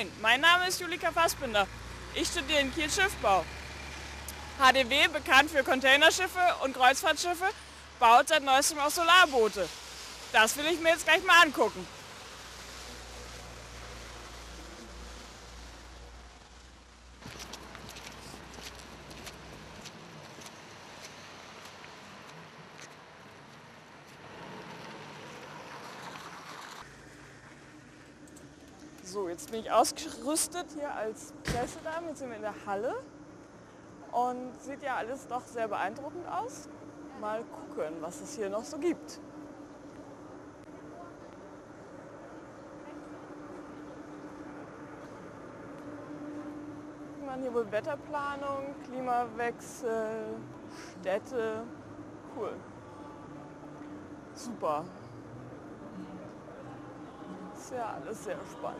Moin, mein Name ist Julica Fassbinder. Ich studiere in Kiel Schiffbau. HDW, bekannt für Containerschiffe und Kreuzfahrtschiffe, baut seit neuestem auch Solarboote. Das will ich mir jetzt gleich mal angucken. So, jetzt bin ich ausgerüstet hier als Pressedame. Jetzt sind wir in der Halle und sieht ja alles doch sehr beeindruckend aus. Mal gucken, was es hier noch so gibt. Man hier wohl Wetterplanung, Klimawechsel, Städte. Cool. Super. Ist ja alles sehr spannend.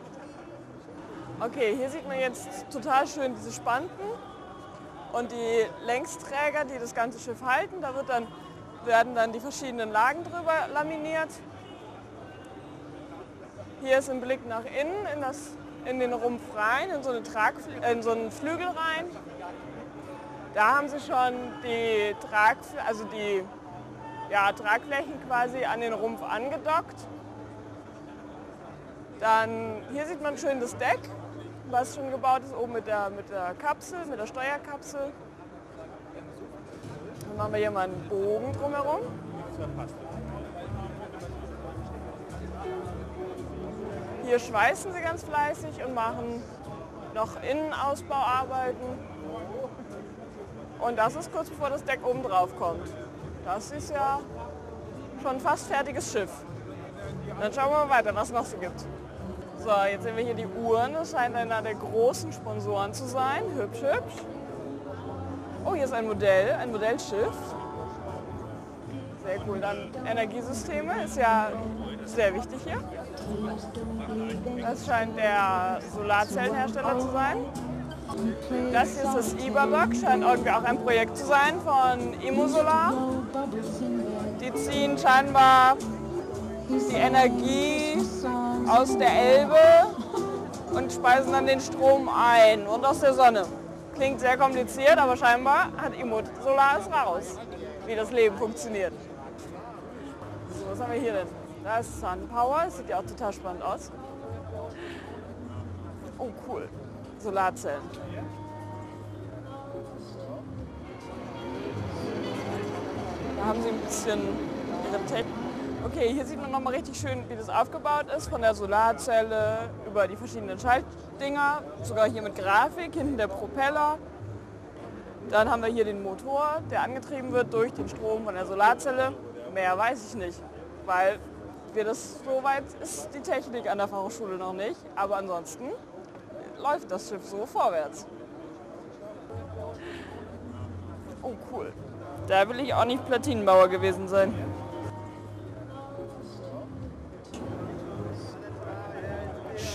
Okay, hier sieht man jetzt total schön diese Spanten und die Längsträger, die das ganze Schiff halten. Da werden dann die verschiedenen Lagen drüber laminiert. Hier ist ein Blick nach innen, in den Rumpf rein, in so einen Flügel rein. Da haben sie schon die Tragflächen quasi an den Rumpf angedockt. Dann hier sieht man schön das Deck, was schon gebaut ist, oben mit der Steuerkapsel. Dann machen wir hier mal einen Bogen drumherum. Hier schweißen sie ganz fleißig und machen noch Innenausbauarbeiten. Und das ist kurz bevor das Deck oben drauf kommt. Das ist ja schon ein fast fertiges Schiff. Dann schauen wir mal weiter, was es noch so gibt. So, jetzt sehen wir hier die Uhren. Das scheint einer der großen Sponsoren zu sein. Hübsch, hübsch. Oh, hier ist ein Modellschiff. Sehr cool. Dann Energiesysteme, ist ja sehr wichtig hier. Das scheint der Solarzellenhersteller zu sein. Das hier ist das Eberbach, scheint irgendwie auch ein Projekt zu sein von Imusolar. Die ziehen scheinbar die Energie aus der Elbe und speisen dann den Strom ein und aus der Sonne. Klingt sehr kompliziert, aber scheinbar hat Immosolar es raus, wie das Leben funktioniert. So, was haben wir hier denn? Da ist Sunpower, das sieht ja auch total spannend aus. Oh cool, Solarzellen. Da haben sie ein bisschen ihre Technik. Okay, hier sieht man nochmal richtig schön, wie das aufgebaut ist, von der Solarzelle über die verschiedenen Schaltdinger, sogar hier mit Grafik, hinten der Propeller. Dann haben wir hier den Motor, der angetrieben wird durch den Strom von der Solarzelle. Mehr weiß ich nicht, weil wir das, so weit ist die Technik an der Fachhochschule noch nicht, aber ansonsten läuft das Schiff so vorwärts. Oh cool, da will ich auch nicht Platinenbauer gewesen sein.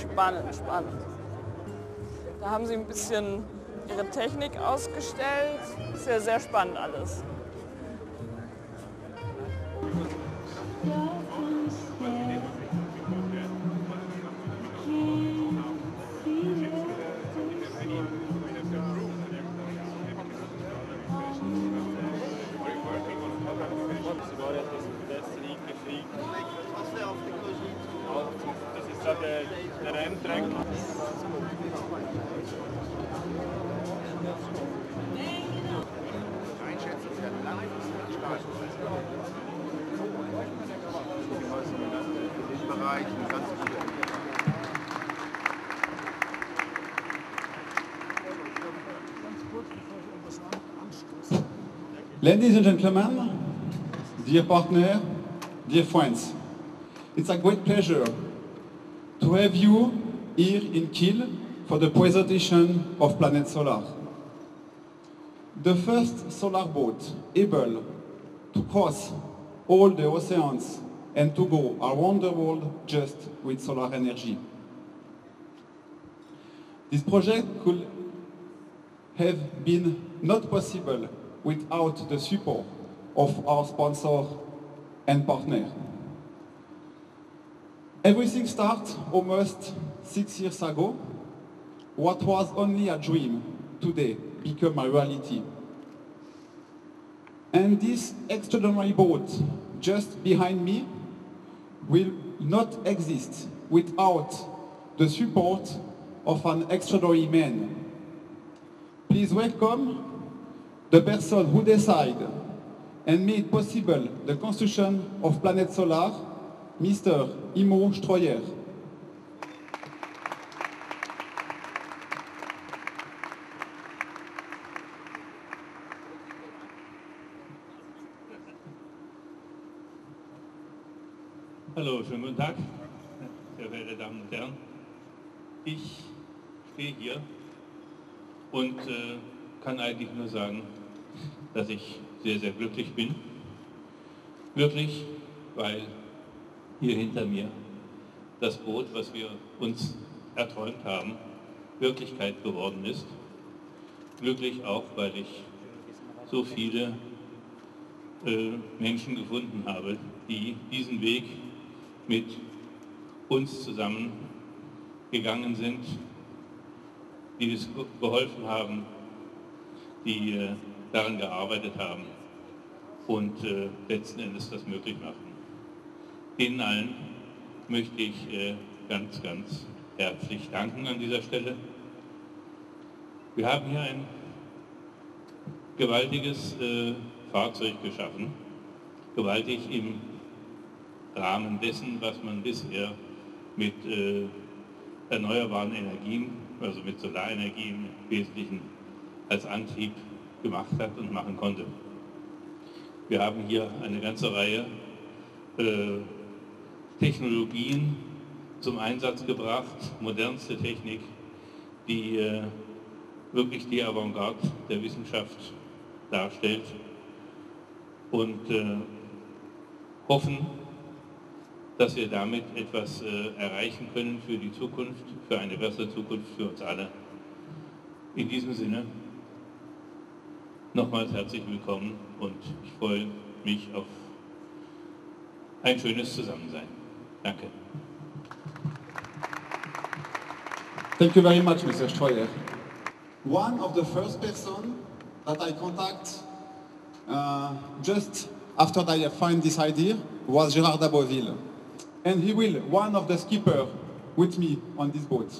Spannend, spannend. Da haben sie ein bisschen ihre Technik ausgestellt. Ist ja sehr spannend alles. Ladies and gentlemen, dear partner, dear friends, it's a great pleasure to have you here in Kiel for the presentation of Planet Solar. The first solar boat able to cross all the oceans and to go around the world just with solar energy. This project could have been not possible without the support of our sponsor and partner. Everything started almost 6 years ago What was only a dream today became a reality. And this extraordinary boat just behind me will not exist without the support of an extraordinary man. Please welcome the person who decided and made possible the construction of Planet Solar, Mr. Immo Streuer. Hallo, schönen guten Tag, sehr verehrte Damen und Herren. Ich stehe hier und kann eigentlich nur sagen, dass ich sehr, sehr glücklich bin. Glücklich, weil hier hinter mir das Boot, was wir uns erträumt haben, Wirklichkeit geworden ist. Glücklich auch, weil ich so viele Menschen gefunden habe, die diesen Weg mit uns zusammen gegangen sind, die uns geholfen haben, die daran gearbeitet haben und letzten Endes das möglich machen. Ihnen allen möchte ich ganz, ganz herzlich danken an dieser Stelle. Wir haben hier ein gewaltiges Fahrzeug geschaffen, gewaltig im Rahmen dessen, was man bisher mit erneuerbaren Energien, also mit Solarenergie im Wesentlichen als Antrieb gemacht hat und machen konnte. Wir haben hier eine ganze Reihe Technologien zum Einsatz gebracht, modernste Technik, die wirklich die Avantgarde der Wissenschaft darstellt und hoffen, dass wir damit etwas erreichen können für die Zukunft, für eine bessere Zukunft für uns alle. In diesem Sinne nochmals herzlich willkommen und ich freue mich auf ein schönes Zusammensein. Danke. Thank you very much, Mr. Streuer. One of the first person that I contact just after I find this idea was Gerard Abouvill. And he will, one of the skipper with me on this boat.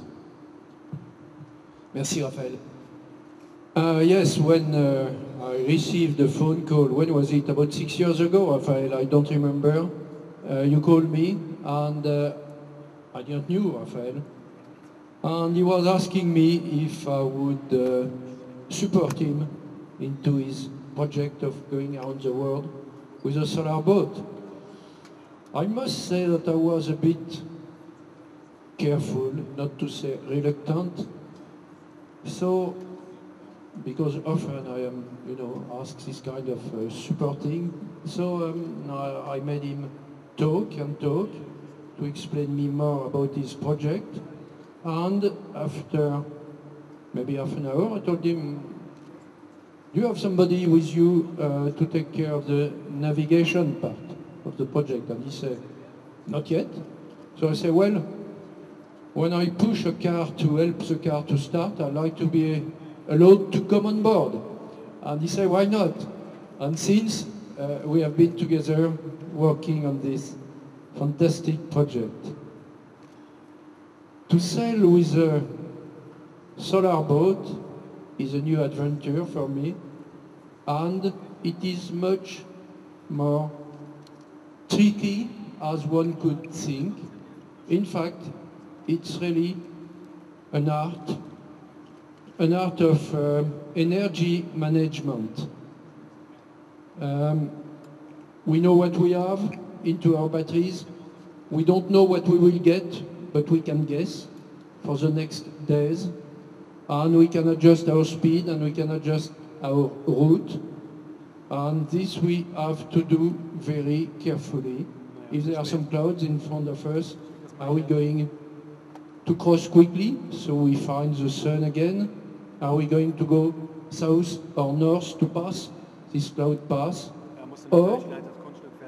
Merci, Raphael. Yes, when I received the phone call, when was it? About 6 years ago, Raphael, I don't remember. You called me, and I didn't know Raphael. And he was asking me if I would support him into his project of going around the world with a solar boat. I must say that I was a bit careful, not to say reluctant. So, because often I am, you know, asked this kind of supporting. So I made him talk and talk to explain me more about his project. And after maybe half an hour, I told him, do you have somebody with you to take care of the navigation part of the project? And he said, not yet. So I said, well, when I push a car to help the car to start, I'd like to be allowed to come on board. And he said, why not? And since we have been together working on this fantastic project. To sail with a solar boat is a new adventure for me, and it is much more tricky as one could think. In fact, it's really an art of energy management. We know what we have into our batteries. We don't know what we will get, but we can guess for the next days. And we can adjust our speed, and we can adjust our route. And this we have to do very carefully. If there are some clouds in front of us, are we going to cross quickly so we find the sun again? Are we going to go south or north to pass this cloud pass? Or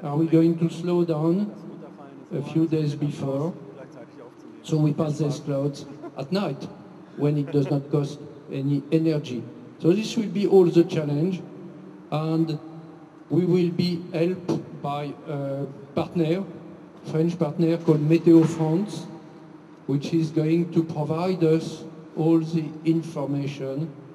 are we going to slow down a few days before so we pass these clouds at night? when it does not cost any energy. So this will be all the challenge, and we will be helped by a partner, French partner called Météo France, which is going to provide us all the information